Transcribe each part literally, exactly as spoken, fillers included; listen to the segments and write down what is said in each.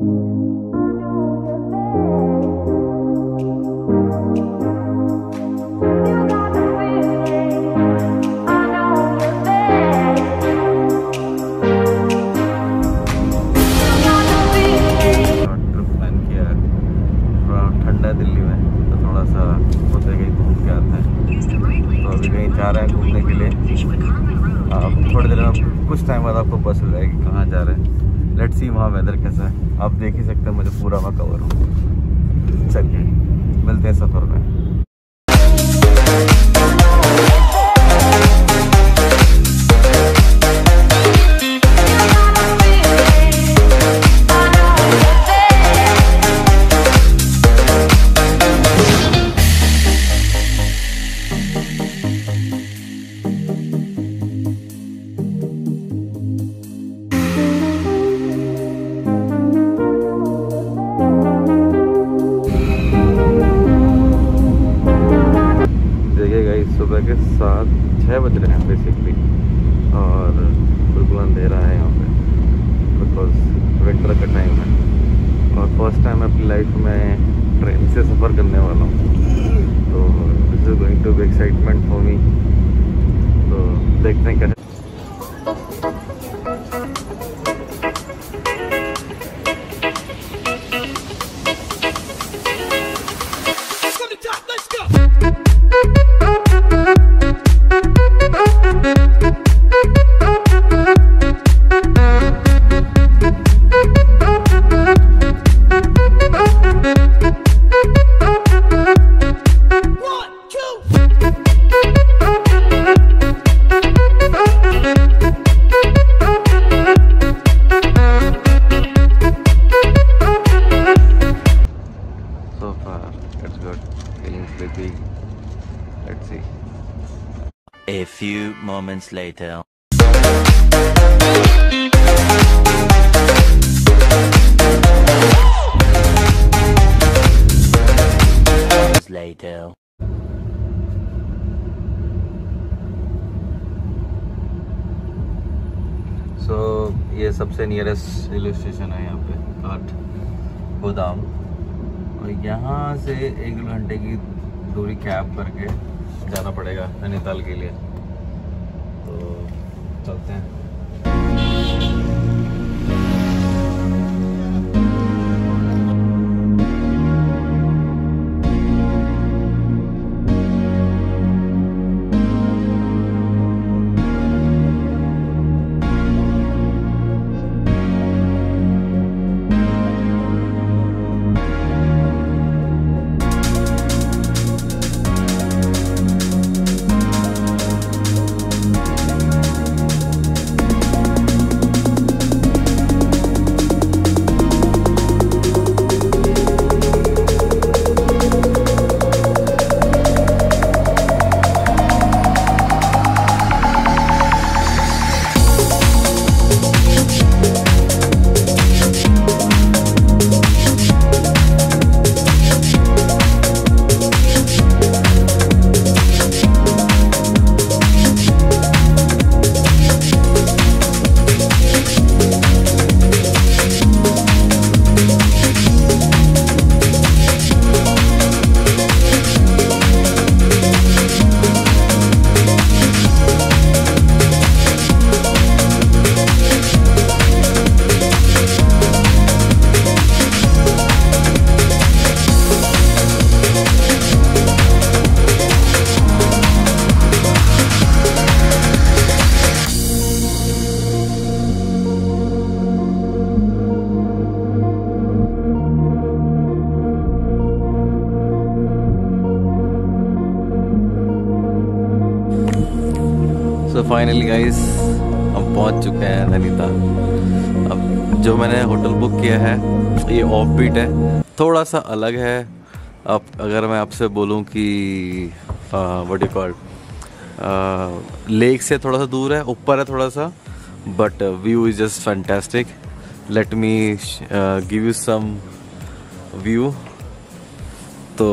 कुछ टाइम बाद आपको बस हो जाएगी कहाँ जा रहे हैं। लेट्स सी वहाँ वेदर कैसा है, आप देख ही सकते हैं, मुझे पूरा वहाँ कवर हो। चलिए मिलते हैं सफ़र में। सुबह के सात छः बज रहे हैं बेसिकली, और बिल्कुल अंधेरा है यहाँ पे बिकॉज विंटर का टाइम है। और फर्स्ट टाइम अपनी लाइफ में ट्रेन से सफ़र करने वाला हूँ, तो this is going to be excitement for me. तो देखते हैं कैसे। A few moments later. Later. So ये सबसे nearest रेलवे स्टेशन है यहाँ पे, घाट गोदाम, और यहाँ से एक दो घंटे की दूरी कैब करके जाना पड़ेगा नैनीताल के लिए। तो चलते हैं। तो फाइनली गाइस हम पहुंच चुके हैं नैनीताल। अब जो मैंने होटल बुक किया है ये ऑफ बीट है, थोड़ा सा अलग है। अब अगर मैं आपसे बोलूं कि व्हाट यू कॉल, लेक से थोड़ा सा दूर है, ऊपर है थोड़ा सा, but view is just fantastic. Let me give you some view. तो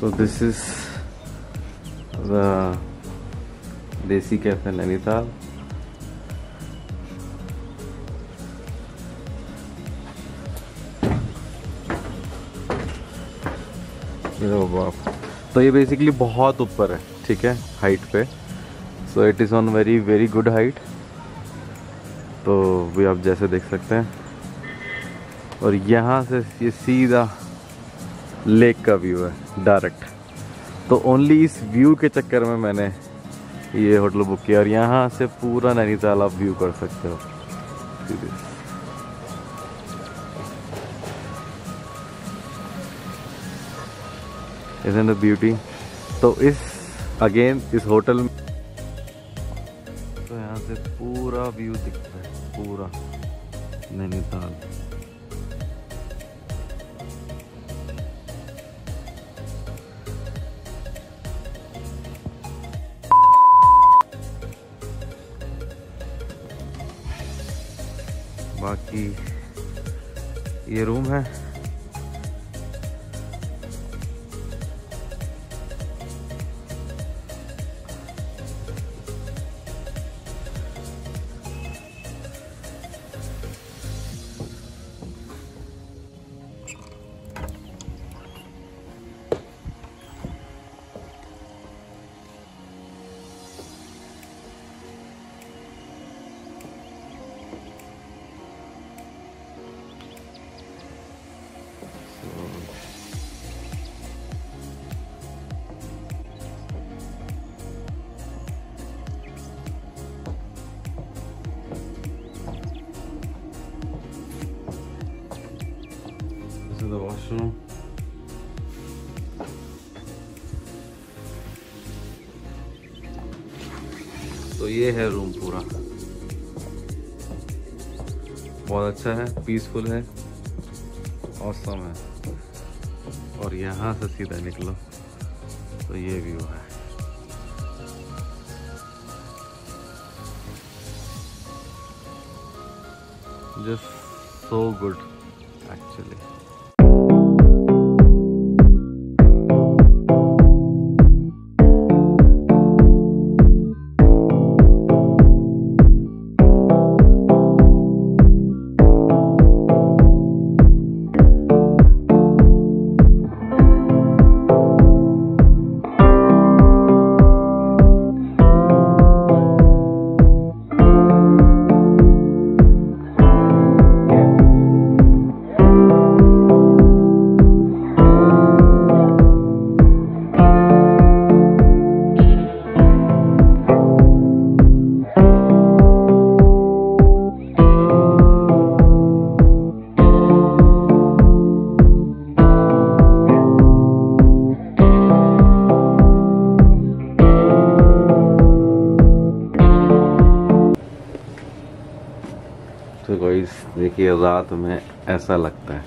so this is Desi cafe Nainital. तो ये बेसिकली बहुत ऊपर है, ठीक है, हाइट पे। So it is on very very good height, तो भी आप जैसे देख सकते हैं। और यहाँ से ये सीधा लेक का व्यू है डायरेक्ट। तो ओनली इस व्यू के चक्कर में मैंने ये होटल बुक किया। और यहाँ से पूरा नैनीताल आप व्यू कर सकते हो। Isn't it beauty? तो इस अगेन इस होटल में तो यहाँ से पूरा व्यू दिखता है, पूरा नैनीताल। बाकी ये रूम है, the washroom. तो ये है रूम पूरा, बहुत अच्छा है, पीसफुल है, ऑसम है। और यहाँ से सीधा निकलो तो ये व्यू है। Just so good actually. तो गाइस देखिए, रात में ऐसा लगता है।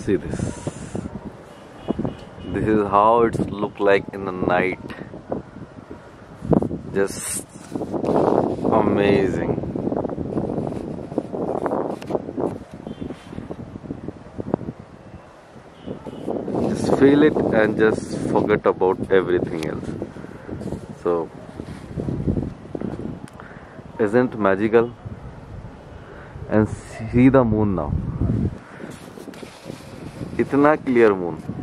See this. This is how it's look like in the night. Just amazing. Just feel it and just forget about everything else. So isn't magical? And see the moon now, itna clear moon.